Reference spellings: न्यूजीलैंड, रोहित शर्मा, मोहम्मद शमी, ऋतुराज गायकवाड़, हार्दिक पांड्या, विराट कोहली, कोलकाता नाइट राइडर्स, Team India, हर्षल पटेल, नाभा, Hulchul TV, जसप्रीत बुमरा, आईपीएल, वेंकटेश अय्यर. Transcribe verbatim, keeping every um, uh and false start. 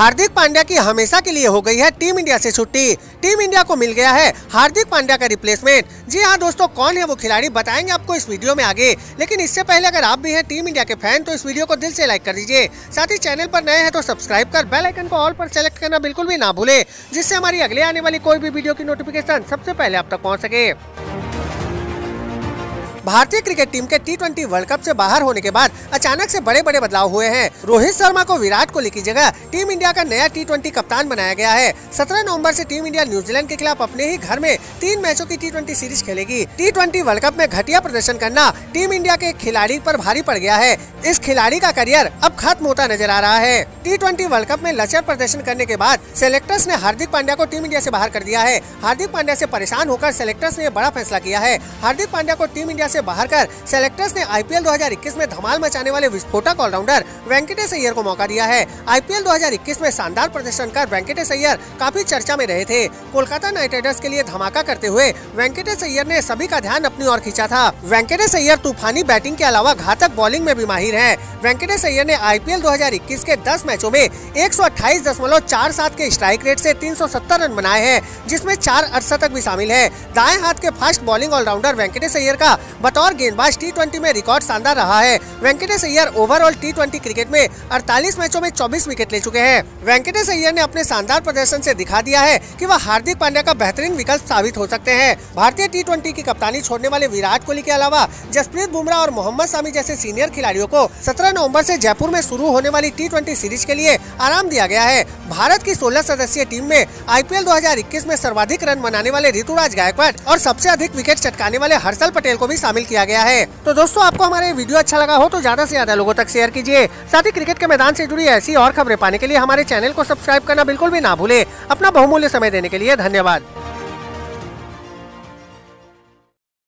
हार्दिक पांड्या की हमेशा के लिए हो गई है टीम इंडिया से छुट्टी। टीम इंडिया को मिल गया है हार्दिक पांड्या का रिप्लेसमेंट। जी हाँ दोस्तों, कौन है वो खिलाड़ी बताएंगे आपको इस वीडियो में आगे, लेकिन इससे पहले अगर आप भी हैं टीम इंडिया के फैन तो इस वीडियो को दिल से लाइक कर दीजिए। साथ ही चैनल पर नए हैं तो सब्सक्राइब कर बेल आइकन को ऑल पर सेलेक्ट करना बिल्कुल भी ना भूले, जिससे हमारी अगले आने वाली कोई भी वीडियो की नोटिफिकेशन सबसे पहले आप तक पहुँच सके। भारतीय क्रिकेट टीम के टी ट्वेंटी वर्ल्ड कप से बाहर होने के बाद अचानक से बड़े बड़े बदलाव हुए हैं। रोहित शर्मा को विराट कोहली की जगह टीम इंडिया का नया टी ट्वेंटी कप्तान बनाया गया है। सत्रह नवंबर से टीम इंडिया न्यूजीलैंड के खिलाफ अपने ही घर में तीन मैचों की टी ट्वेंटी सीरीज खेलेगी। टी ट्वेंटी वर्ल्ड कप में घटिया प्रदर्शन करना टीम इंडिया के खिलाड़ी पर भारी पड़ गया है। इस खिलाड़ी का करियर अब खत्म होता नजर आ रहा है। टी ट्वेंटी वर्ल्ड कप में लचर प्रदर्शन करने के बाद सेलेक्टर्स ने हार्दिक पांड्या को टीम इंडिया से बाहर कर दिया है। हार्दिक पांड्या से परेशान होकर सेलेक्टर्स ने बड़ा फैसला किया है। हार्दिक पांड्या को टीम इंडिया से बाहर कर सेलेक्टर्स ने आईपीएल दो हज़ार इक्कीस में धमाल मचाने वाले विस्फोटक ऑलराउंडर वेंकटेश अय्यर को मौका दिया है। आईपीएल दो हज़ार इक्कीस में शानदार प्रदर्शन कर वेंकटेश अय्यर काफी चर्चा में रहे थे। कोलकाता नाइट राइडर्स के लिए धमाका करते हुए वेंकटेश अय्यर ने सभी का ध्यान अपनी ओर खींचा था। वेंकटेश अय्यर तूफानी बैटिंग के अलावा घातक बॉलिंग में भी माहिर है। वेंकटेश अय्यर ने आईपीएल दो हज़ार इक्कीस के दस मैचों में एक सौ अट्ठाईस दशमलव चार सात के स्ट्राइक रेट से तीन सौ सत्तर रन बनाए हैं, जिसमें चार अर्धशतक भी शामिल है। दाएं हाथ के fast bowling allrounder वेंकटेश अय्यर का बतौर गेंदबाज टी ट्वेंटी में रिकॉर्ड शानदार रहा है। वेंकटेश अय्यर overall T twenty cricket में अड़तालीस मैचों में चौबीस विकेट ले चुके हैं। वेंकटेश अय्यर ने अपने शानदार प्रदर्शन से दिखा दिया है कि वह हार्दिक पांड्या का बेहतरीन विकल्प साबित हो सकते हैं। भारतीय टी ट्वेंटी की कप्तानी छोड़ने वाले विराट कोहली के अलावा जसप्रीत बुमरा और मोहम्मद शमी जैसे सीनियर खिलाड़ियों को सत्रह नवम्बर से जयपुर में शुरू होने वाली टी ट्वेंटी सीरीज के लिए आराम दिया गया है। भारत की सोलह सदस्यीय टीम में आईपीएल दो हज़ार इक्कीस में सर्वाधिक रन बनाने वाले ऋतुराज गायकवाड़ और सबसे अधिक विकेट चटकाने वाले हर्षल पटेल को भी शामिल किया गया है। तो दोस्तों, आपको हमारे वीडियो अच्छा लगा हो तो ज्यादा से ज्यादा लोगों तक शेयर कीजिए। साथ ही क्रिकेट के मैदान से जुड़ी ऐसी और खबरें पाने के लिए हमारे चैनल को सब्सक्राइब करना बिल्कुल भी ना भूले। अपना बहुमूल्य समय देने के लिए धन्यवाद।